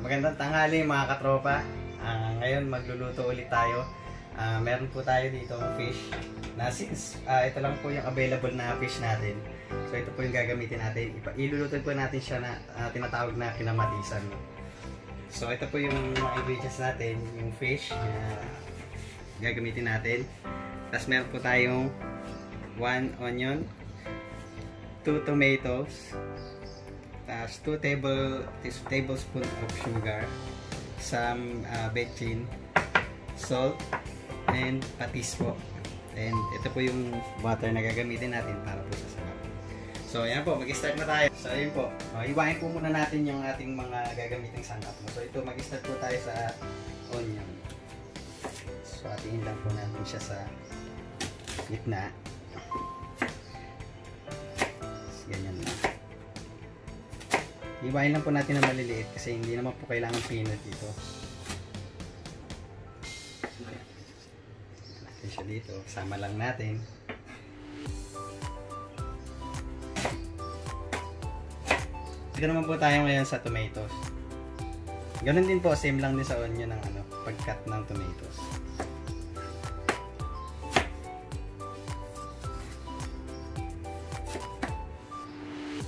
Magandang tanghali mga katropa. Ngayon magluluto ulit tayo. Meron po tayo dito fish na since ito lang po yung available na fish natin. So ito po yung gagamitin natin. Ilulutuin po natin siya na tinatawag na kinamatisan. So ito po yung mga ingredients natin, yung fish na gagamitin natin. Tapos meron po tayong 1 onion, 2 tomatoes, tapos 2 tablespoon of sugar, some betchin, salt, and patis po. And ito po yung butter na gagamitin natin para po sa sarap. So ayan po, mag-start na tayo. So ayan po, iwain po muna natin yung ating mga gagamitin sangkap mo. So ito, mag-start po tayo sa onion. So atingin lang po natin siya sa gitna. Ganyan na. Iwain lang po natin na maliliit kasi hindi naman po kailangan pinot dito. Natin siya dito. Sama lang natin. Dito naman po tayo ngayon sa tomatoes. Ganun din po. Same lang din sa onion ng pag-cut ng tomatoes.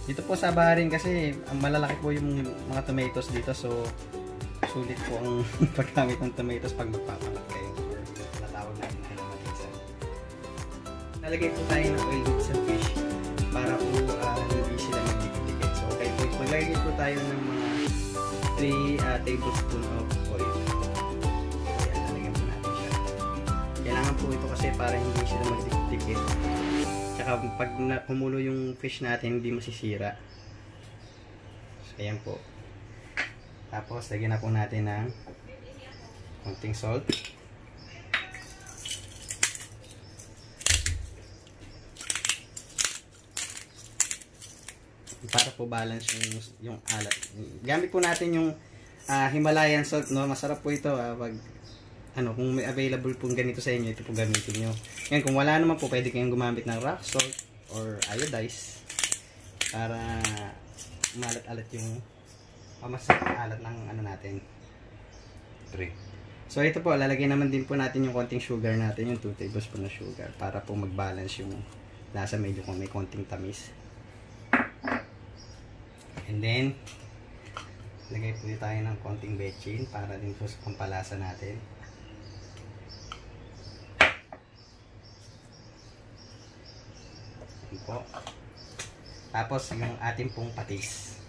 Dito po sa baharin kasi malalaki po yung mga tomatoes dito, so sulit po ang paggamit ng tomatoes pag magpapalat kayo. Natawag natin na kinamatisan. Nalagay po tayo ng oil sa fish para po hindi sila magdikit-dikit. So okay po, maglagay po tayo ng mga 3 tablespoon of oil. Ayan, nalagay po natin siya. Kailangan po ito kasi para hindi sila magdikit-dikit. Tsaka pag kumulo yung fish natin, hindi masisira. So, ayan po. Tapos, lagyan na po natin ng konting salt. Para po balance yung alat. Gamit po natin yung Himalayan salt, no? Masarap po ito pag kung may available pong ganito sa inyo, ito po gamitin nyo. Ngayon, kung wala naman po, pwede kayong gumamit ng rock salt or iodized para malat-alat yung masarap na alat ng natin. So, ito po, lalagay naman din po natin yung konting sugar natin, yung 2 tablespoon na sugar para po mag-balance yung lasa, medyo kung may konting tamis. And then, lagay po tayo ng konting betchin para din po sa pampalasa natin. Po. Tapos yung ating pong patis.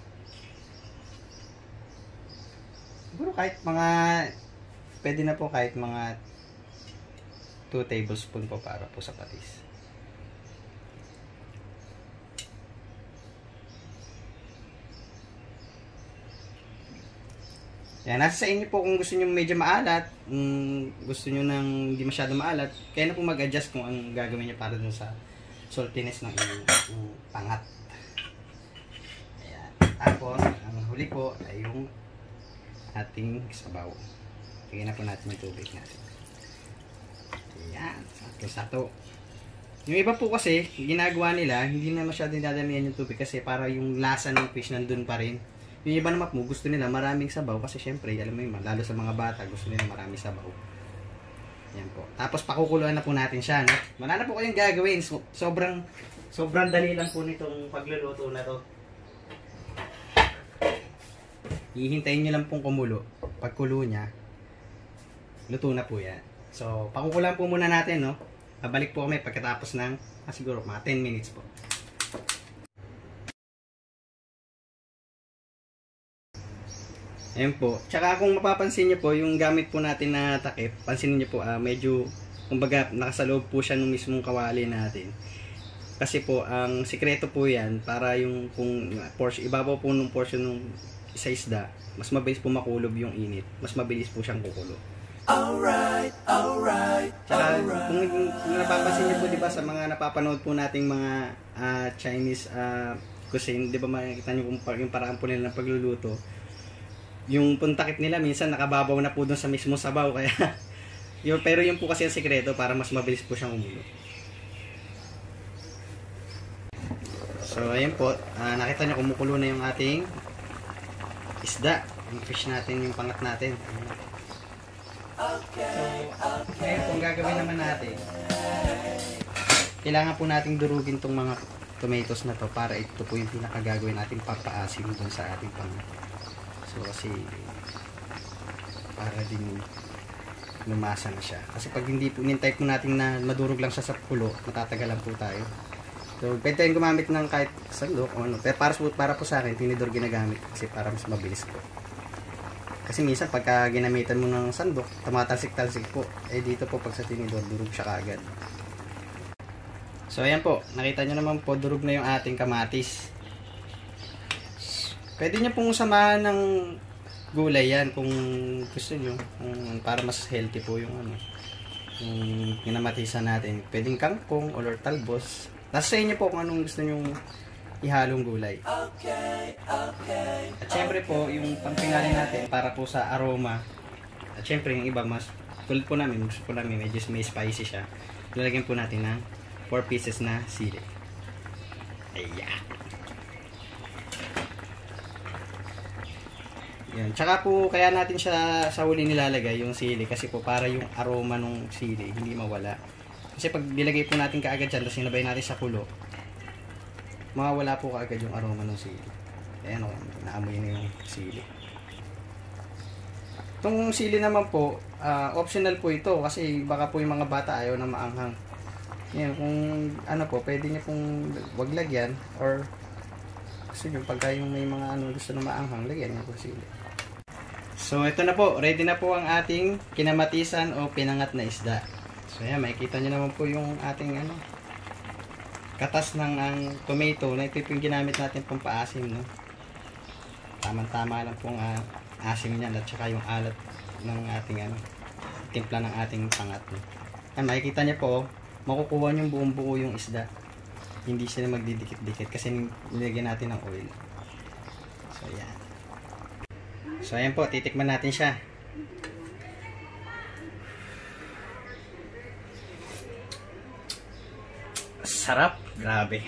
Siguro kahit mga pwede na po kahit mga 2 tablespoon po para po sa patis. Yan, nasa sa inyo po kung gusto niyo medyo maalat, gusto niyo nang hindi masyado maalat, kaya na po mag-adjust kung ang gagawin niyo para dun sa saltiness ng inyong pangat. Ayan. Tapos, ang huli po ay yung ating sabaw. Tignan na po natin yung tubig natin. Ayan. Sakto-sakto. Yung iba po kasi, ginagawa nila, hindi na masyado dinadamihan yung tubig kasi para yung lasa ng fish nandun pa rin. Yung iba naman po, gusto nila maraming sabaw kasi syempre, alam mo yun, lalo sa mga bata, gusto nila maraming sabaw. Yan po. Tapos pakukuluan na po natin siya, no? Wala na po kayong gagawin. Sobrang dali lang po nitong pagluluto na to. Hihintayin niyo lang pong kumulo. Pag kulo niya, luto na po 'yan. So, pakukulan po muna natin, no? Babalik po kami pagkatapos ng siguro mga 10 minutes po. Ayan po. Tsaka kung mapapansin nyo po, yung gamit po natin na takip, pansinin nyo po, medyo, kumbaga, nakasaloob po siya nung mismong kawali natin. Kasi po, ang sikreto po yan, para yung, kung portion, ibabaw po nung portion nung isa isda, mas mabilis po makulob yung init. Mas mabilis po siyang kukulo. Alright, alright, tsaka, kung napapansin nyo po, diba, sa mga napapanood po nating mga Chinese cuisine, diba, makikita nyo yung paraan po nila ng pagluluto, yung puntakip nila minsan nakababaw na po doon sa mismo sabaw kaya yun, pero yun po kasi ang sekreto para mas mabilis po siyang umulo. So ayan po, nakita nyo kumukulo na yung ating isda. i-fish natin yung pangat natin. So, itong gagawin naman natin, kailangan po nating durugin tong mga tomatoes na to para ito po yung pinakagagawin natin papaasim dun sa ating pangat. So, kasi para din lumasa na siya. Kasi pag hindi po, nintay po natin na madurog lang siya sa pulo, matatagalan po tayo. So, pwede tayong gumamit ng kahit sandok o ano. Pero para po sa akin, tinidor ginagamit kasi para mas mabilis po. Kasi minsan, pagka ginamitan mo ng sandok, tumatalsik-talsik po. Eh, dito po, pag sa tinidor, durog siya kaagad. So, ayan po. Nakita nyo naman po, durog na yung ating kamatis. Pwede nyo pong samahan ng gulay yan kung gusto nyo. Para mas healthy po yung ano. Yung kinamatisan natin. Pwedeng kangkong or talbos. Nasa sa inyo po kung anong gusto nyong ihalong gulay. At syempre po, yung pampingali natin para po sa aroma. At syempre, yung iba, mas tulad po namin, gusto po namin, medyo may spicy siya. Lalagyan po natin ng 4 pieces na sili. Ayan. Ayan. Tsaka po, kaya natin siya sa huli nilalagay, yung sili. Kasi po, para yung aroma ng sili, hindi mawala. Kasi pag nilagay po natin kaagad dyan, tapos nilabay natin sa kulo, mawawala po kaagad yung aroma ng sili. Ayan o, naamoy na yung sili. Itong sili naman po, optional po ito kasi baka po yung mga bata ayaw na maanghang. Ayan, kung ano po, pwede nyo pong wag lagyan or kasi yung pagka yung may mga ano gusto na maanghang, lagyan nyo po sili. So ito na po, ready na po ang ating kinamatisan o pinangat na isda. So ayan, makikita nyo naman po yung ating ano, katas ng tomato na ito yung ginamit natin pang paasim, no? Tama-tama lang pong asim niyan at saka yung alat ng ating ano, timpla ng ating pangat, no? Ayan, makikita nyo po, makukuha nyo buong buo yung isda. Hindi sila magdidikit-dikit kasi nilagyan natin ng oil. So ayan. So ayan po, titikman natin siya. Sarap, grabe.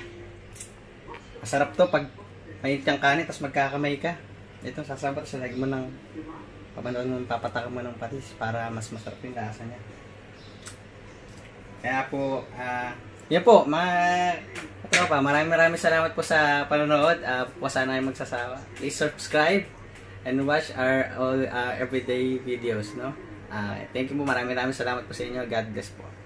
Masarap to pag mainit kang kanin tapos magkakamay ka. Ito sasabat sa lagi mo ng pabandol ng papatak mo ng patis para mas masarap yung lasa niya. Kaya po, yan po, mga katropa, maraming salamat po sa panonood. Po sana ay magsasawa. Please subscribe and watch our all everyday videos, no? Thank you po, maraming salamat po sa inyo. God bless po.